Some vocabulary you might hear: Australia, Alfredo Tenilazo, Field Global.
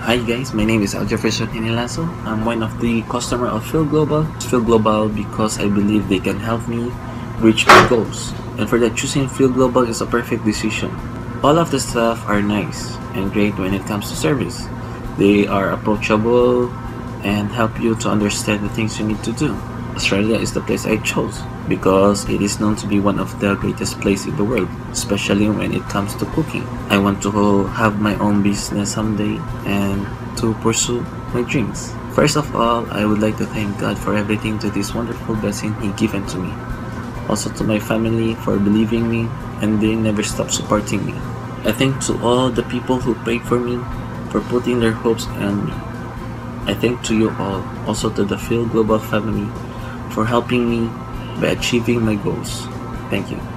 Hi guys, my name is Alfredo Tenilazo. I'm one of the customers of Field Global. Field Global because I believe they can help me reach my goals, and for that, choosing Field Global is a perfect decision. All of the staff are nice and great when it comes to service. They are approachable and help you to understand the things you need to do. Australia is the place I chose because it is known to be one of the greatest places in the world, especially when it comes to cooking. I want to have my own business someday and to pursue my dreams. First of all, I would like to thank God for everything, to this wonderful blessing He given to me. Also to my family for believing me, and they never stop supporting me. I thank to all the people who prayed for me, for putting their hopes on me. I thank to you all, also to the Field Global family, for helping me by achieving my goals. Thank you.